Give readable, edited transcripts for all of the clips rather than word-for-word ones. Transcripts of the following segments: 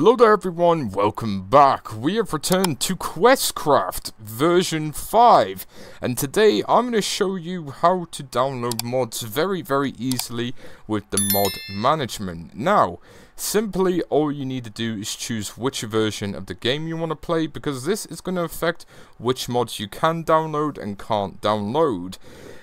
Hello there everyone, welcome back. We have returned to Questcraft version 5, and today I'm going to show you how to download mods very easily with the mod management. Now, simply all you need to do is choose which version of the game you want to play, because this is going to affect which mods you can download and can't download.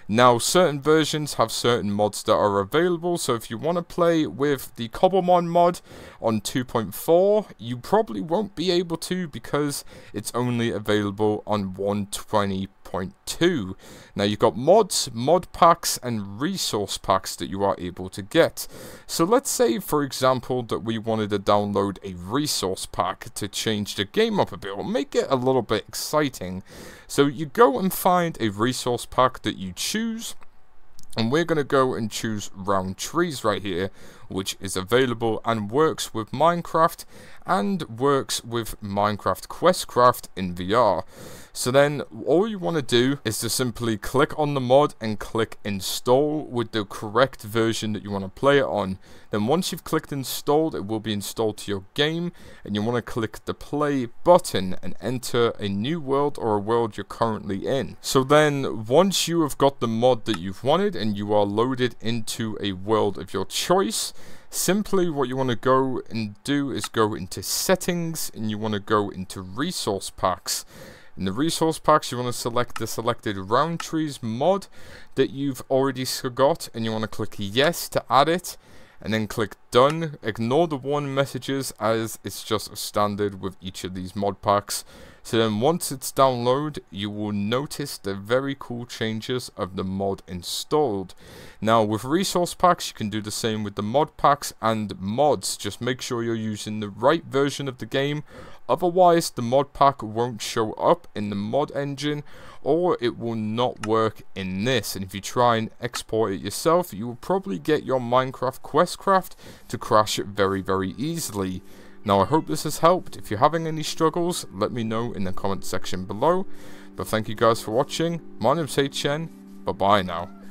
Now, certain versions have certain mods that are available, so if you want to play with the Cobblemon mod on 2.4, you probably won't be able to because it's only available on 120.2. Now, you've got mods, mod packs, and resource packs that you are able to get. So let's say, for example, that we wanted to download a resource pack to change the game up a bit, or make it a little bit exciting. So you go and find a resource pack that you choose, and we're going to go and choose Round Trees right here, which is available and works with Minecraft and works with Minecraft Questcraft in VR. So then all you want to do is to simply click on the mod and click install with the correct version that you want to play it on. Then once you've clicked installed, it will be installed to your game, and you want to click the play button and enter a new world or a world you're currently in. So then once you have got the mod that you've wanted and you are loaded into a world of your choice, simply what you want to go and do is go into settings, and you want to go into resource packs. In the resource packs, you want to select the selected Round Trees mod that you've already got, and you want to click yes to add it, and then click done. Ignore the warning messages as it's just standard with each of these mod packs. So then once it's downloaded, you will notice the very cool changes of the mod installed. Now with resource packs, you can do the same with the mod packs and mods. Just make sure you're using the right version of the game. Otherwise, the mod pack won't show up in the mod engine, or it will not work in this. And if you try and export it yourself, you will probably get your Minecraft Questcraft to crash it very easily. Now, I hope this has helped. If you're having any struggles, let me know in the comment section below. But thank you guys for watching. My name's HN. Bye-bye now.